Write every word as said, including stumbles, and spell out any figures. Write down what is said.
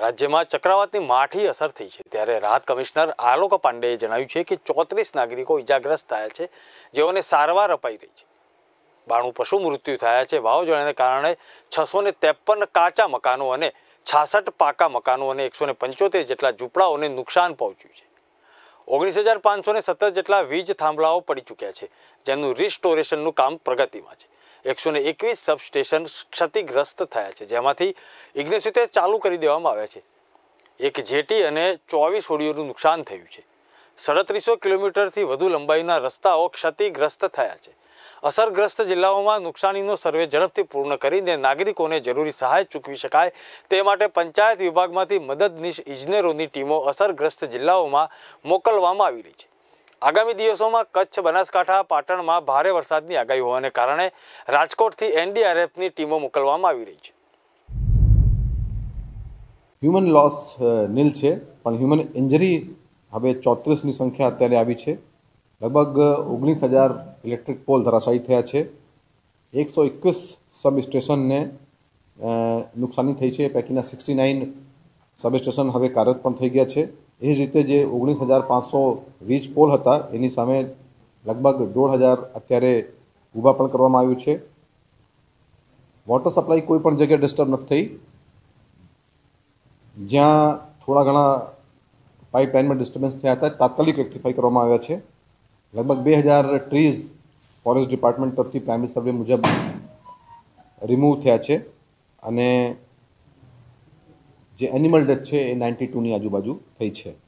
राज्य में चक्रवातनी माठी असर थी है त्यारे राहत कमिश्नर आलोक पांडेए जणाव्युं छे कि चौत्रीस नागरिकों इजाग्रस्त थया छे जेओने सारवार अपाई रही है। बाणु पशु मृत्यु थया छे। वावझाने कारण छसो ने तेपन काचा मकानों और छासठ पाका मकानों और एक सौ पंचोतेर जेटला झूंपड़ाओं ने नुकसान पहुंच्यु छे। ओगनीस हज़ार पांच सौ सत्तर जेटला वीज थांभलाओ पड़ी चूक्या है जेनु रिस्टोरेशननु काम प्रगति में है। एक सौ एकवीस सबस्टेशन क्षतिग्रस्त थया छे जेमांथी ओगणसित्तेर चालू करी देवामां आव्या छे। एक जेटी अने चौवीस होडीओनुं नुकसान थयुं छे। सड़तरीसो किलोमीटरथी वधु लंबाईना रस्ताओ क्षतिग्रस्त थया छे। असरग्रस्त जिल्लाओं में नुकसानीनो सर्वे झड़पथी पूर्ण करीने नागरिकोने जरूरी सहाय चूकवी शकाय ते माटे पंचायत विभागमांथी मददनीश इजनेरोनी टीमों असरग्रस्त जिल्लाओं में मोकलवामां आवी रही छे। आगामी दिवसों में कच्छ बनासकांठा पाटण में भारे वरसादनी आगाही होवाने कारणे राजकोटथी एनडीआरएफनी टीमों मोकलवामां आवी रही छे। ह्यूमन लॉस नील छे पण ह्यूमन इंजरी हवे चौत्रीस नी संख्या अत्यारे आवी छे। लगभग ओगनीस हज़ार इलेक्ट्रिक पोल धराशायी थया छे। एक सौ एकवीस सब स्टेशन ने नुकसानी थी है। पैकीना सिक्सटी नाइन सब स्टेशन हवे कार्यरत पण थई गया छे। एज रीते जे ओगनीस हज़ार पांच सौ वीज पोल हता एनी सामे लगभग दौड़ हज़ार अत्यारे ऊभा पण करवामां आव्युं छे। वॉटर सप्लाय कोईपण जगह डिस्टर्ब न थई। ज्यां थोड़ा घणा पाइपलाइन में डिस्टर्बेंस थया हता तात्कालिक रेक्टिफाई करवामां आव्या छे। लगभग बे हज़ार ट्रीज फॉरेस्ट डिपार्टमेंट तरफ प्राइमरी सर्वे मुजब रिमूव थया छे अने जे एनिमल डेथ है नाइंटी टू नी आजूबाजू थी है।